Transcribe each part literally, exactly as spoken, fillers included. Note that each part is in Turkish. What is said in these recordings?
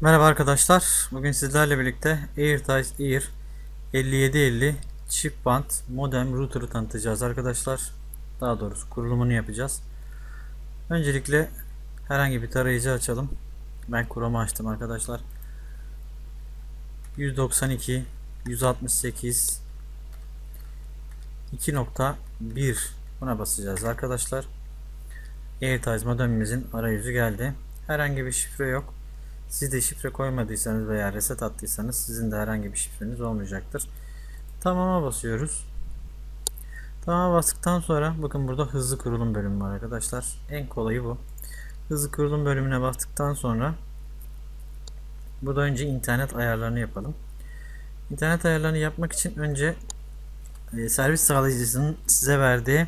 Merhaba arkadaşlar. Bugün sizlerle birlikte AirTies Air elli yedi elli çift bant modem router'ı tanıtacağız arkadaşlar. Daha doğrusu kurulumunu yapacağız. Öncelikle herhangi bir tarayıcı açalım. Ben Chrome'u açtım arkadaşlar. yüz doksan iki nokta yüz altmış sekiz nokta iki nokta bir buna basacağız arkadaşlar. AirTies modemimizin arayüzü geldi. Herhangi bir şifre yok. Siz de şifre koymadıysanız veya reset attıysanız sizin de herhangi bir şifreniz olmayacaktır. Tamam'a basıyoruz. Tamam'a bastıktan sonra bakın burada hızlı kurulum bölümü var arkadaşlar. En kolayı bu. Hızlı kurulum bölümüne bastıktan sonra burada önce internet ayarlarını yapalım. İnternet ayarlarını yapmak için önce servis sağlayıcısının size verdiği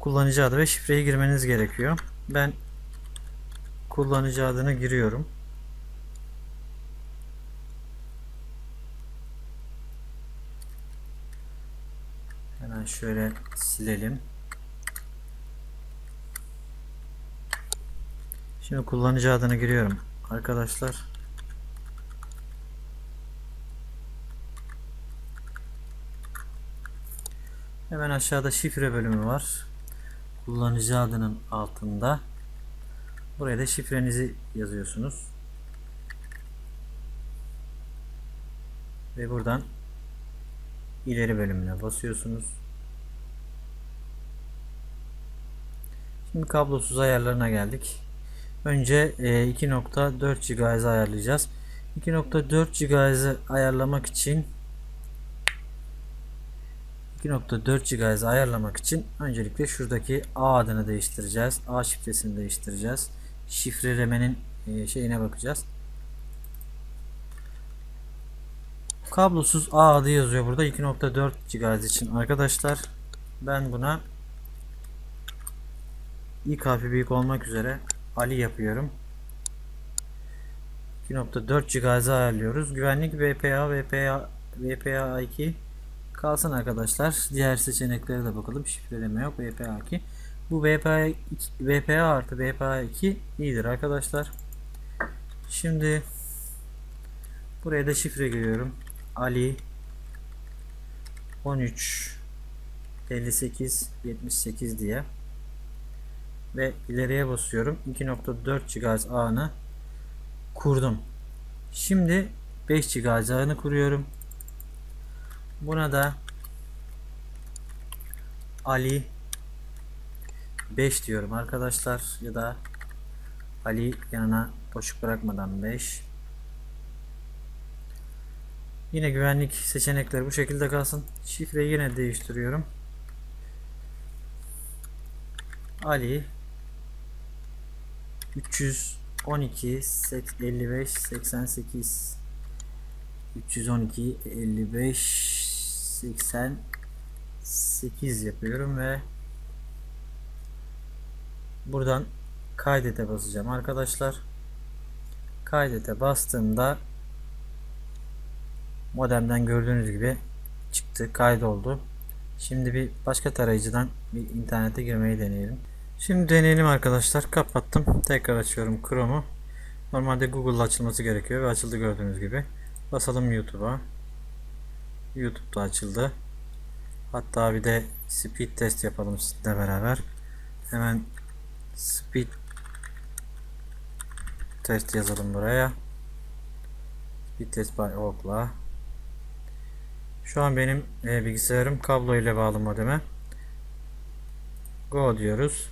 kullanıcı adı ve şifreyi girmeniz gerekiyor. Ben kullanıcı adını giriyorum. Hemen şöyle silelim. Şimdi kullanıcı adını giriyorum arkadaşlar. Hemen aşağıda şifre bölümü var. Kullanıcı adının altında. Buraya da şifrenizi yazıyorsunuz. Ve buradan ileri bölümüne basıyorsunuz. Şimdi kablosuz ayarlarına geldik. Önce iki nokta dört gigahertz'i ayarlayacağız. iki nokta dört gigahertz'i ayarlamak için iki nokta dört gigahertz'i ayarlamak için öncelikle şuradaki A adını değiştireceğiz. A şifresini değiştireceğiz. Şifrelemenin şeyine bakacağız. Kablosuz A adı yazıyor burada iki nokta dört gigahertz için arkadaşlar. Ben buna ilk harfi büyük olmak üzere Ali yapıyorum. iki nokta dört gigahertz'i ayarlıyoruz. Güvenlik V P A V P A V P A iki kalsın arkadaşlar. Diğer seçeneklere de bakalım. Şifreleme yok. V P A iki. Bu V P A artı V P A iki iyidir arkadaşlar. Şimdi buraya da şifre giriyorum. Ali on üç elli sekiz yetmiş sekiz diye ve ileriye basıyorum. iki nokta dört gigahertz ağını kurdum. Şimdi beş gigahertz ağını kuruyorum. Buna da Ali beş diyorum arkadaşlar, ya da Ali yanına boşluk bırakmadan beş. Yine güvenlik seçenekleri bu şekilde kalsın. Şifreyi yine değiştiriyorum. Ali üç yüz on iki elli beş seksen sekiz üç yüz on iki elli beş seksen sekiz yapıyorum ve buradan kaydete basacağım arkadaşlar. Kaydete bastığımda modemden gördüğünüz gibi çıktı, kaydoldu. Şimdi bir başka tarayıcıdan bir internete girmeyi deneyelim. Şimdi deneyelim arkadaşlar. Kapattım. Tekrar açıyorum Chrome'u. Normalde Google'da açılması gerekiyor ve açıldı gördüğünüz gibi. Basalım YouTube'a. YouTube'da açıldı. Hatta bir de speed test yapalım sizinle beraber. Hemen speed test yazalım buraya. Speed test by Ookla. Şu an benim e, bilgisayarım kablo ile bağlı modeme. Go diyoruz.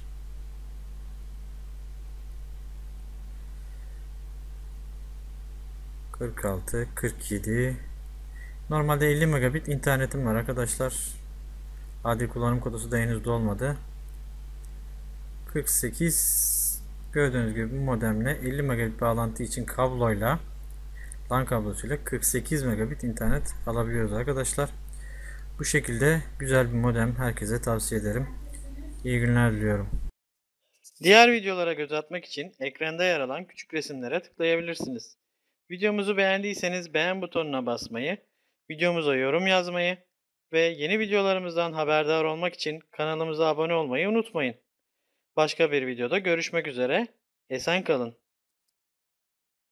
kırk altı kırk yedi. Normalde elli megabit internetim var arkadaşlar. Adil kullanım kodusu da henüz dolmadı. kırk sekiz gördüğünüz gibi bu modemle elli megabit bağlantı için kabloyla, LAN kablosuyla kırk sekiz megabit internet alabiliyoruz arkadaşlar. Bu şekilde güzel bir modem, herkese tavsiye ederim. İyi günler diliyorum. Diğer videolara göz atmak için ekranda yer alan küçük resimlere tıklayabilirsiniz. Videomuzu beğendiyseniz beğen butonuna basmayı, videomuza yorum yazmayı ve yeni videolarımızdan haberdar olmak için kanalımıza abone olmayı unutmayın. Başka bir videoda görüşmek üzere, esen kalın.